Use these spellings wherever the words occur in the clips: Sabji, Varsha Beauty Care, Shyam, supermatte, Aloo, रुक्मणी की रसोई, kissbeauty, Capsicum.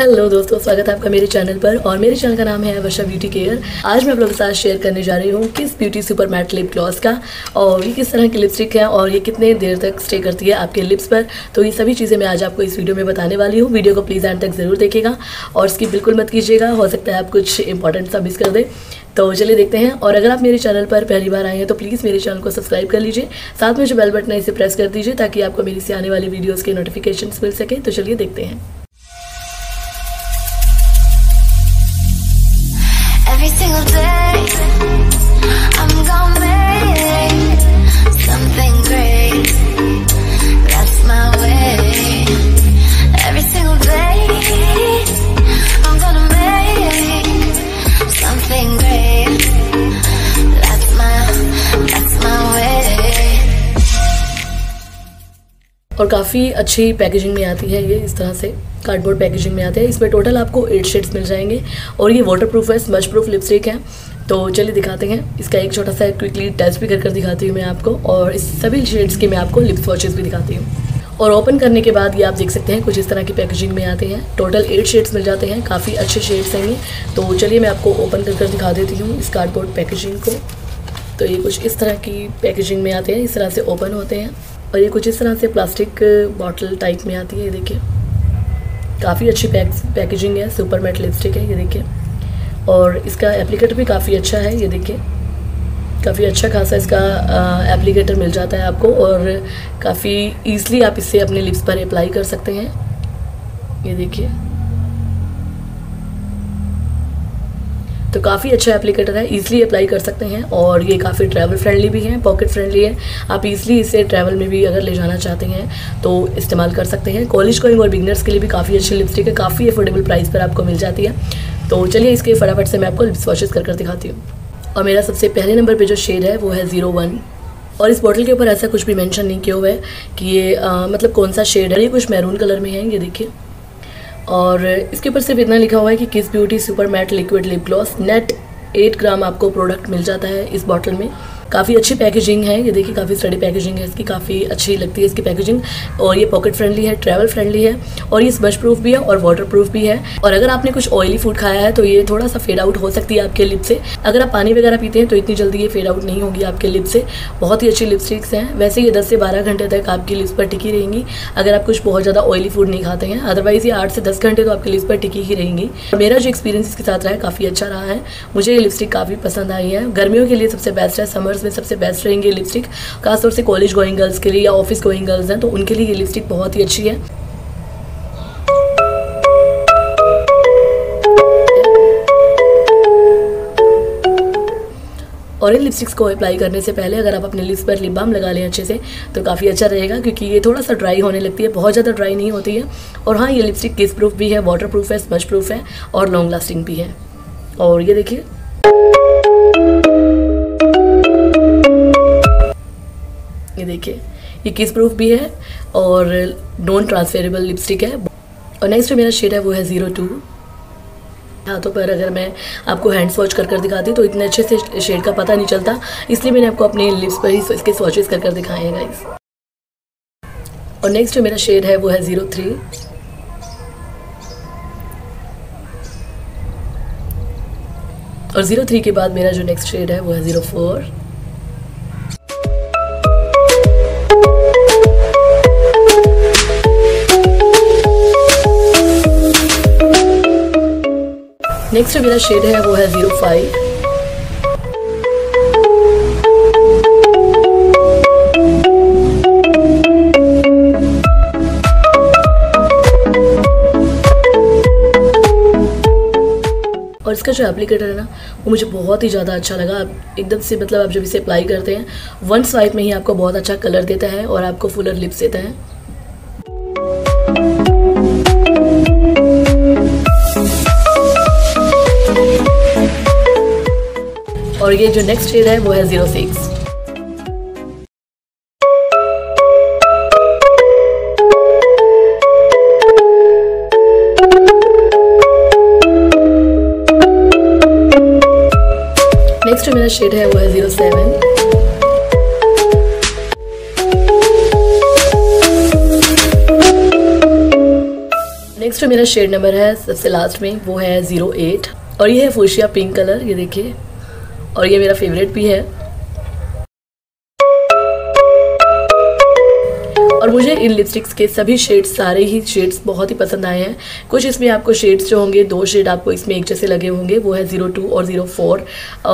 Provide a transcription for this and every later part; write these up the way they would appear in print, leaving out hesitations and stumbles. Hello दोस्तों, स्वागत है आपका मेरे चैनल पर। और मेरे चैनल का नाम है वर्षा ब्यूटी केयर। आज मैं आप लोगों के साथ शेयर करने जा रही हूँ Kiss beauty super matte lip gloss का, और ये किस तरह की लिपस्टिक है और ये कितने देर तक स्टे करती है आपके लिप्स पर। तो ये सभी चीज़ें मैं आज आपको इस वीडियो में बताने वाली हूँ। वीडियो को प्लीज़ एंड तक ज़रूर देखिएगा और इसकी बिल्कुल मत कीजिएगा, हो सकता है आप कुछ इंपॉर्टेंट सा मिस कर दें। तो चलिए देखते हैं। और अगर आप मेरे चैनल पर पहली बार आए हैं तो प्लीज़ मेरे चैनल को सब्सक्राइब कर लीजिए, साथ में जो बेल बटन है इसे प्रेस कर दीजिए ताकि आपको मेरी से आने वाली वीडियोज़ के नोटिफिकेशन मिल सके। तो चलिए देखते हैं। और काफ़ी अच्छी पैकेजिंग में आती है ये, इस तरह से कार्डबोर्ड पैकेजिंग में आते हैं। इसमें टोटल आपको 8 शेड्स मिल जाएंगे और ये वाटरप्रूफ है, स्मज प्रूफ लिपस्टिक है। तो चलिए दिखाते हैं इसका एक छोटा सा क्विकली टच भी कर दिखाती हूँ मैं आपको। और इस सभी शेड्स के मैं आपको लिप वॉचेस भी दिखाती हूँ। और ओपन करने के बाद ये आप देख सकते हैं कुछ इस तरह की पैकेजिंग में आते हैं। टोटल 8 शेड्स मिल जाते हैं, काफ़ी अच्छे शेड्स हैं ये। तो चलिए मैं आपको ओपन कर दिखा देती हूँ इस कार्डबोर्ड पैकेजिंग को। तो ये कुछ इस तरह की पैकेजिंग में आते हैं, इस तरह से ओपन होते हैं। और ये कुछ इस तरह से प्लास्टिक बॉटल टाइप में आती है। ये देखिए, काफ़ी अच्छी पैकेजिंग है, सुपर मैट लिपस्टिक है ये देखिए। और इसका एप्लीकेटर भी काफ़ी अच्छा है, ये देखिए काफ़ी अच्छा खासा इसका एप्लीकेटर मिल जाता है आपको। और काफ़ी ईजिली आप इसे अपने लिप्स पर अप्लाई कर सकते हैं, ये देखिए। तो काफ़ी अच्छा एप्लीकेटर है, ईजिली अप्लाई कर सकते हैं। और ये काफ़ी ट्रैवल फ्रेंडली भी है, पॉकेट फ्रेंडली है। आप ईजिली इसे ट्रैवल में भी अगर ले जाना चाहते हैं तो इस्तेमाल कर सकते हैं। कॉलेज गोइंग और बिगनर्स के लिए भी काफ़ी अच्छी लिपस्टिक है, काफ़ी अफोर्डेबल प्राइस पर आपको मिल जाती है। तो चलिए इसके फटाफट से मैं आपको लिप्स वॉशेस कर दिखाती हूँ। और मेरा सबसे पहले नंबर पर जो शेड है वो है 01। और इस बॉटल के ऊपर ऐसा कुछ भी मैंशन नहीं किया हुआ है कि ये मतलब कौन सा शेड है। ये कुछ मैरून कलर में है ये देखिए। और इसके ऊपर सिर्फ इतना लिखा हुआ है कि Kiss beauty super matte liquid lip gloss net 8 gram आपको प्रोडक्ट मिल जाता है इस बॉटल में। काफ़ी अच्छी पैकेजिंग है ये देखिए, काफ़ी स्टडी पैकेजिंग है इसकी, काफ़ी अच्छी लगती है इसकी पैकेजिंग। और ये पॉकेट फ्रेंडली है, ट्रैवल फ्रेंडली है, और ये स्मज प्रूफ भी है और वाटर प्रूफ भी है। और अगर आपने कुछ ऑयली फूड खाया है तो ये थोड़ा सा फेड आउट हो सकती है आपके लिप से। अगर आप पानी वगैरह पीते हैं तो इतनी जल्दी ये फेड आउट नहीं होगी आपके लिप से। बहुत ही अच्छी लिपस्टिक्स हैं। वैसे ये 10 से 12 घंटे तक आपकी लिप्स पर टिकी रहेंगी अगर आप कुछ बहुत ज़्यादा ऑयली फूड नहीं खाते हैं। अदरवाइज़ ये 8 से 10 घंटे तो आपके लिप्स पर टिकी ही रहेंगी। मेरा जो एक्सपीरियंस इसके साथ रहा है काफ़ी अच्छा रहा है। मुझे ये लिपस्टिक काफ़ी पसंद आई है। गर्मियों के लिए सबसे बेस्ट है, समर्स में सबसे बेस्ट रहेंगे लिपस्टिक। खासतौर से कॉलेज गोइंग गर्ल्स के लिए या ऑफिस गोइंग गर्ल्स हैं तो उनके लिए ये लिपस्टिक बहुत ही अच्छी है। और इन लिपस्टिक्स को अप्लाई करने से पहले अगर आप अपने लिप्स पर लिप बाम लगा लें अच्छे से तो काफ़ी अच्छा रहेगा, क्योंकि ये थोड़ा सा ड्राई होने लगती है, बहुत ज़्यादा ड्राई नहीं होती है। और हाँ, ये लिपस्टिक किस प्रूफ भी है, वाटर प्रूफ है, स्मज प्रूफ है और लॉन्ग लास्टिंग भी है। और ये देखिए, ये देखिए, ये किस प्रूफ भी है और नॉन ट्रांसफेरेबल लिपस्टिक है। और नेक्स्ट मेरा शेड है वो है 02। हाथों पर अगर मैं आपको हैंड स्वॉच कर दिखाती तो इतने अच्छे से शेड का पता नहीं चलता, इसलिए मैंने आपको अपने लिप्स पर ही इसके स्वॉचेस कर दिखाए हैं गाइस। और नेक्स्ट मेरा शेड है वो है 03। और 03 के बाद मेरा जो नेक्स्ट शेड है वो है 04। नेक्स्ट मेरा शेड है वो है 05। और इसका जो एप्लीकेटर है ना वो मुझे बहुत ही ज़्यादा अच्छा लगा। आप एकदम से मतलब आप जब इसे अप्लाई करते हैं वन स्वाइप में ही आपको बहुत अच्छा कलर देता है और आपको फुलर लिप्स देता है। और ये जो नेक्स्ट शेड है वो है 06। नेक्स्ट मेरा शेड है वो है 07। नेक्स्ट मेरा शेड नंबर है सबसे लास्ट में, वो है 08 और ये है फुशिया पिंक कलर, ये देखिए, और ये मेरा फेवरेट भी है। और मुझे इन लिपस्टिक्स के सभी शेड्स, सारे ही शेड्स बहुत ही पसंद आए हैं। कुछ इसमें आपको शेड्स जो होंगे, दो शेड आपको इसमें एक जैसे लगे होंगे, वो है 02 और 04,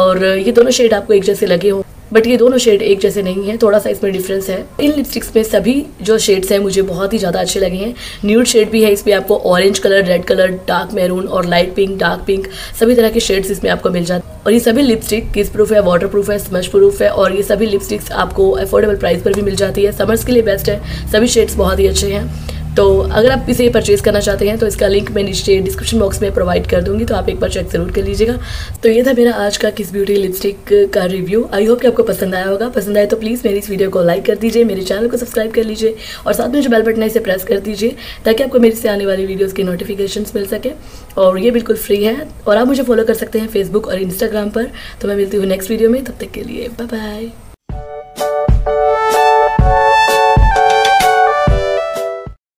और ये दोनों शेड आपको एक जैसे लगे होंगे, बट ये दोनों शेड एक जैसे नहीं है, थोड़ा सा इसमें डिफरेंस है। इन लिपस्टिक्स में सभी जो शेड्स हैं मुझे बहुत ही ज़्यादा अच्छे लगे हैं। न्यूड शेड भी है, इसमें आपको orange colour, red colour, dark maroon और लाइट पिंक, डार्क पिंक, सभी तरह के शेड्स इसमें आपको मिल जाते हैं। और ये सभी लिपस्टिक किस प्रूफ है, वाटर प्रूफ है, स्मज प्रूफ है, और ये सभी लिपस्टिक्स आपको अफोर्डेबल प्राइस पर भी मिल जाती है। समर्स के लिए बेस्ट है, सभी शेड्स बहुत ही अच्छे हैं। तो अगर आप इसे परचेज़ करना चाहते हैं तो इसका लिंक मैं नीचे डिस्क्रिप्शन बॉक्स में प्रोवाइड कर दूंगी, तो आप एक बार चेक ज़रूर कर लीजिएगा। तो ये था मेरा आज का किस ब्यूटी लिपस्टिक का रिव्यू। आई होप कि आपको पसंद आया होगा। पसंद आए तो प्लीज़ मेरी इस वीडियो को लाइक कर दीजिए, मेरे चैनल को सब्सक्राइब कर लीजिए और साथ में जो बेल बटन है इसे प्रेस कर दीजिए, ताकि आपको मेरे से आने वाली वीडियोज़ की नोटिफिकेशन मिल सके। और ये बिल्कुल फ्री है, और आप मुझे फॉलो कर सकते हैं फेसबुक और इंस्टाग्राम पर। तो मैं मिलती हूँ नेक्स्ट वीडियो में, तब तक के लिए बाय बाय।